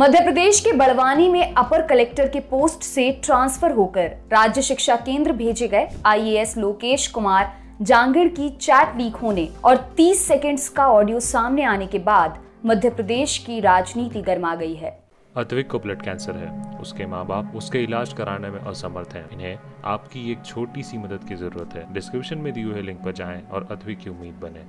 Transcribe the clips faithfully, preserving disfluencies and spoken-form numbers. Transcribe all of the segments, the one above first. मध्य प्रदेश के बड़वानी में अपर कलेक्टर के पोस्ट से ट्रांसफर होकर राज्य शिक्षा केंद्र भेजे गए I A S Lokesh Kumar Jangid की चैट लीक होने और तीस सेकंड्स का ऑडियो सामने आने के बाद मध्य प्रदेश की राजनीति गर्मा गई है। अत्विक को ब्लड कैंसर है, उसके माँ बाप उसके इलाज कराने में असमर्थ हैं। इन्हें आपकी एक छोटी सी मदद की जरूरत है। डिस्क्रिप्शन में दिए हुए लिंक पर जाएं और अत्विक की उम्मीद बने।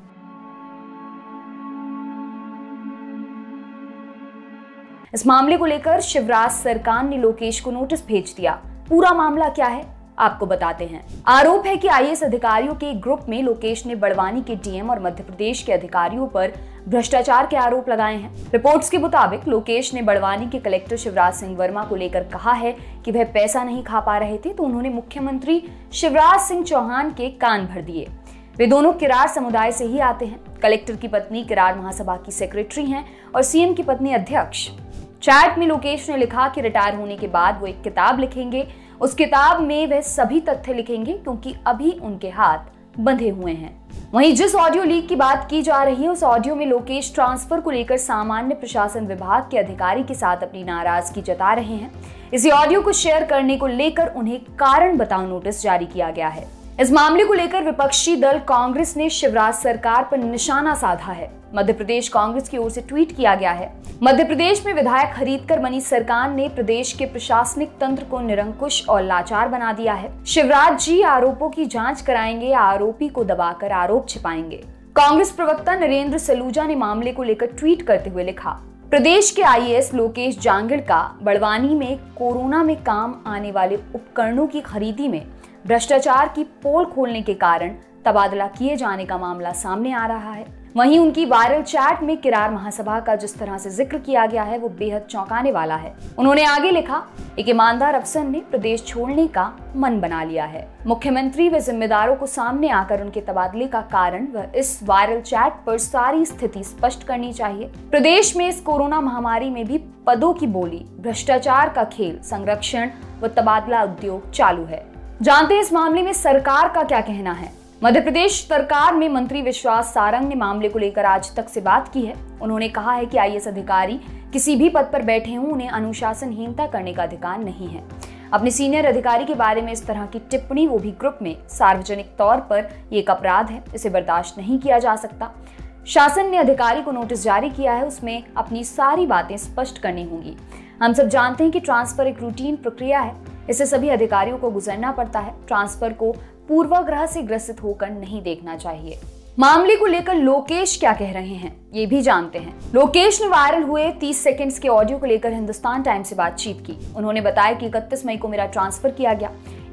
इस मामले को लेकर शिवराज सरकार ने लोकेश को नोटिस भेज दिया। पूरा मामला क्या है आपको बताते हैं। आरोप है कि आई ए एस अधिकारियों के ग्रुप में लोकेश ने बड़वानी के डी एम और मध्य प्रदेश के अधिकारियों पर भ्रष्टाचार के आरोप लगाए हैं। रिपोर्ट्स के मुताबिक लोकेश ने बड़वानी के कलेक्टर शिवराज सिंह वर्मा को लेकर कहा है कि वह पैसा नहीं खा पा रहे थे तो उन्होंने मुख्यमंत्री शिवराज सिंह चौहान के कान भर दिए। वे दोनों किराड़ समुदाय से ही आते हैं। कलेक्टर की पत्नी किराड़ महासभा की सेक्रेटरी हैं और सी एम की पत्नी अध्यक्ष। चैट में लोकेश ने लिखा कि रिटायर होने के बाद वो एक किताब लिखेंगे, उस किताब में वे सभी तथ्य लिखेंगे क्योंकि अभी उनके हाथ बंधे हुए हैं। वहीं जिस ऑडियो लीक की बात की जा रही है, उस ऑडियो में लोकेश ट्रांसफर को लेकर सामान्य प्रशासन विभाग के अधिकारी के साथ अपनी नाराजगी जता रहे हैं। इसी ऑडियो को शेयर करने को लेकर उन्हें कारण बताओ नोटिस जारी किया गया है। इस मामले को लेकर विपक्षी दल कांग्रेस ने शिवराज सरकार पर निशाना साधा है। मध्य प्रदेश कांग्रेस की ओर से ट्वीट किया गया है। मध्य प्रदेश में विधायक खरीदकर बनी सरकार ने प्रदेश के प्रशासनिक तंत्र को निरंकुश और लाचार बना दिया है। शिवराज जी आरोपों की जांच कराएंगे, आरोपी को दबाकर आरोप छिपाएंगे। कांग्रेस प्रवक्ता नरेंद्र सलूजा ने मामले को लेकर ट्वीट करते हुए लिखा, प्रदेश के I A S Lokesh Jangid का बड़वानी में कोरोना में काम आने वाले उपकरणों की खरीदी में भ्रष्टाचार की पोल खोलने के कारण तबादला किए जाने का मामला सामने आ रहा है। वहीं उनकी वायरल चैट में किराड़ महासभा का जिस तरह से जिक्र किया गया है वो बेहद चौंकाने वाला है। उन्होंने आगे लिखा, एक ईमानदार अफसर ने प्रदेश छोड़ने का मन बना लिया है। मुख्यमंत्री व जिम्मेदारों को सामने आकर उनके तबादले का कारण व इस वायरल चैट पर सारी स्थिति स्पष्ट करनी चाहिए। प्रदेश में इस कोरोना महामारी में भी पदों की बोली, भ्रष्टाचार का खेल, संरक्षण व तबादला उद्योग चालू है। जानते हैं इस मामले में सरकार का क्या कहना है। मध्य प्रदेश सरकार में मंत्री विश्वास सारंग ने मामले को लेकर आज तक से बात की है। उन्होंने कहा है कि आई ए एस अधिकारी किसी भी पद पर बैठे हों उन्हें अनुशासनहीनता करने का अधिकार नहीं है। अपने सीनियर अधिकारी के बारे में इस तरह की टिप्पणी, वो भी ग्रुप में, सार्वजनिक तौर पर ये एक अपराध है, इसे बर्दाश्त नहीं किया जा सकता। शासन ने अधिकारी को नोटिस जारी किया है, उसमें अपनी सारी बातें स्पष्ट करनी होंगी। हम सब जानते हैं कि ट्रांसफर एक रूटीन प्रक्रिया है, इसे सभी अधिकारियों को गुजरना पड़ता है। ट्रांसफर को पूर्वाग्रह से ग्रसित होकर नहीं देखना चाहिए। मामले को लेकर लोकेश क्या कह रहे हैं ये भी जानते हैं। लोकेश ने वायरल हुए तीस सेकंड्स के ऑडियो को लेकर हिंदुस्तान टाइम से बातचीत की। उन्होंने बताया कि इकतीस मई को मेरा ट्रांसफर किया गया।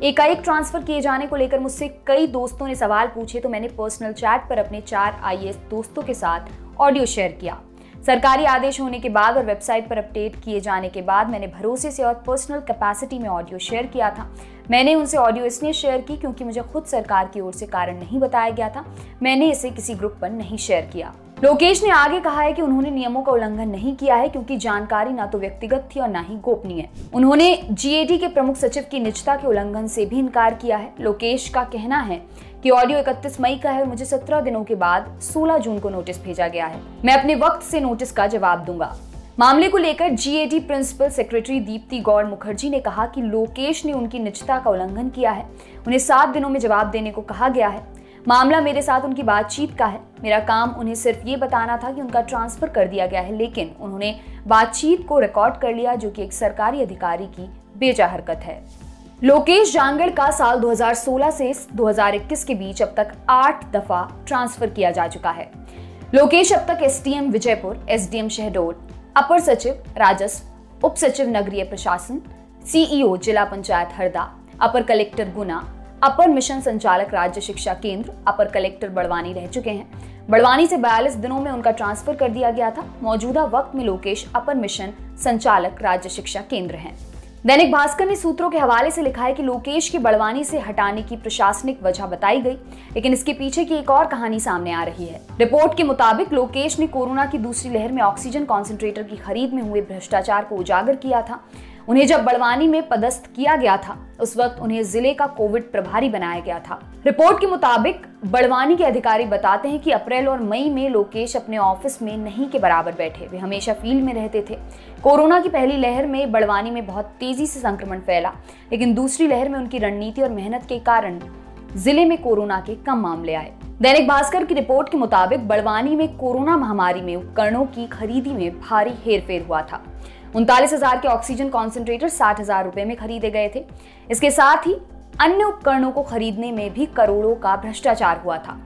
एकाएक ट्रांसफर किए जाने को लेकर मुझसे कई दोस्तों ने सवाल पूछे तो मैंने पर्सनल चैट पर अपने चार आई ए एस दोस्तों के साथ ऑडियो शेयर किया। सरकारी आदेश होने के बाद और वेबसाइट पर अपडेट किए जाने के बाद मैंने भरोसे से और पर्सनल कैपेसिटी में ऑडियो शेयर किया था। मैंने उनसे ऑडियो इसलिए शेयर की क्योंकि मुझे खुद सरकार की ओर से कारण नहीं बताया गया था। मैंने इसे किसी ग्रुप पर नहीं शेयर किया। लोकेश ने आगे कहा है कि उन्होंने नियमों का उल्लंघन नहीं किया है क्योंकि जानकारी ना तो व्यक्तिगत थी और ना ही गोपनीय। उन्होंने जी ए डी के प्रमुख सचिव की निजता के उल्लंघन से भी इनकार किया है। लोकेश का कहना है कि ऑडियो इकतीस मई का है और मुझे सत्रह दिनों के बाद सोलह जून को नोटिस भेजा गया है। मैं अपने वक्त से नोटिस का जवाब दूंगा। मामले को लेकर G A D principal secretary Deepti Gaur Mukherjee ने कहा कि लोकेश ने उनकी निजता का उल्लंघन किया है। उन्हें सात दिनों में जवाब देने को कहा गया है। मामला मेरे साथ उनकी बातचीत का है। मेरा काम उन्हें सिर्फ ये बताना था कि उनका ट्रांसफर कर दिया गया है, लेकिन उन्होंने बातचीत को रिकॉर्ड कर लिया जो कि एक सरकारी अधिकारी की बेजा हरकत है। लोकेश जांगिड़ का साल दो हज़ार सोलह से दो हज़ार इक्कीस के बीच अब तक आठ दफा ट्रांसफर किया जा चुका है। लोकेश अब तक S D M Vijaypur, S D M Shahdol, अपर सचिव राजस्व, उप सचिव नगरीय प्रशासन, सी ई ओ जिला पंचायत हरदा, अपर कलेक्टर गुना, अपर मिशन संचालक राज्य शिक्षा केंद्र, अपर कलेक्टर बड़वानी रह चुके हैं। बड़वानी से बयालीस दिनों में उनका ट्रांसफर कर दिया गया था। मौजूदा वक्त में लोकेश अपर मिशन संचालक राज्य शिक्षा केंद्र हैं। दैनिक भास्कर ने सूत्रों के हवाले से लिखा है कि लोकेश के बड़वानी से हटाने की प्रशासनिक वजह बताई गई, लेकिन इसके पीछे की एक और कहानी सामने आ रही है। रिपोर्ट के मुताबिक लोकेश ने कोरोना की दूसरी लहर में ऑक्सीजन कॉन्सेंट्रेटर की खरीद में हुए भ्रष्टाचार को उजागर किया था। उन्हें जब बड़वानी में पदस्थ किया गया था उस वक्त उन्हें जिले का कोविड प्रभारी बनाया गया था। रिपोर्ट के मुताबिक बड़वानी के अधिकारी बताते हैं कि अप्रैल और मई में लोकेश अपने ऑफिस में नहीं के बराबर बैठे, वे हमेशा फील्ड में रहते थे। कोरोना की पहली लहर में बड़वानी में बहुत तेजी से संक्रमण फैला, लेकिन दूसरी लहर में उनकी रणनीति और मेहनत के कारण जिले में कोरोना के कम मामले आए। दैनिक भास्कर की रिपोर्ट के मुताबिक बड़वानी में कोरोना महामारी में उपकरणों की खरीदी में भारी हेरफेर हुआ था। उनतालीस हजार के ऑक्सीजन कॉन्सेंट्रेटर साठ हजार रुपए में खरीदे गए थे। इसके साथ ही अन्य उपकरणों को खरीदने में भी करोड़ों का भ्रष्टाचार हुआ था।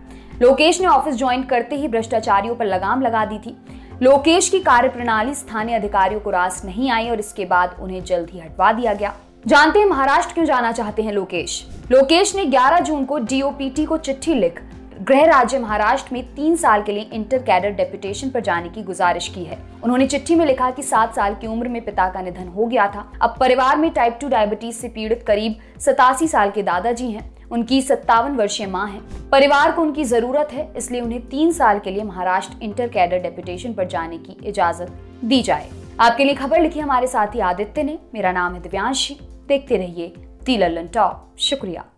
लोकेश ने ऑफिस ज्वाइन करते ही भ्रष्टाचारियों पर लगाम लगा दी थी। लोकेश की कार्यप्रणाली स्थानीय अधिकारियों को रास नहीं आई और इसके बाद उन्हें जल्द ही हटवा दिया गया। जानते हैं महाराष्ट्र क्यों जाना चाहते हैं लोकेश। लोकेश ने ग्यारह जून को डीओपीटी को चिट्ठी लिख गृह राज्य महाराष्ट्र में तीन साल के लिए इंटर कैडर डेप्यूटेशन पर जाने की गुजारिश की है। उन्होंने चिट्ठी में लिखा कि सात साल की उम्र में पिता का निधन हो गया था। अब परिवार में टाइप टू डायबिटीज से पीड़ित करीब सतासी साल के दादाजी हैं, उनकी सत्तावन वर्षीय माँ है। परिवार को उनकी जरूरत है, इसलिए उन्हें तीन साल के लिए महाराष्ट्र इंटर कैडर डेप्यूटेशन पर जाने की इजाजत दी जाए। आपके लिए खबर लिखी हमारे साथी आदित्य ने। मेरा नाम है दिव्यांशी। देखते रहिए द लल्लनटॉप। शुक्रिया।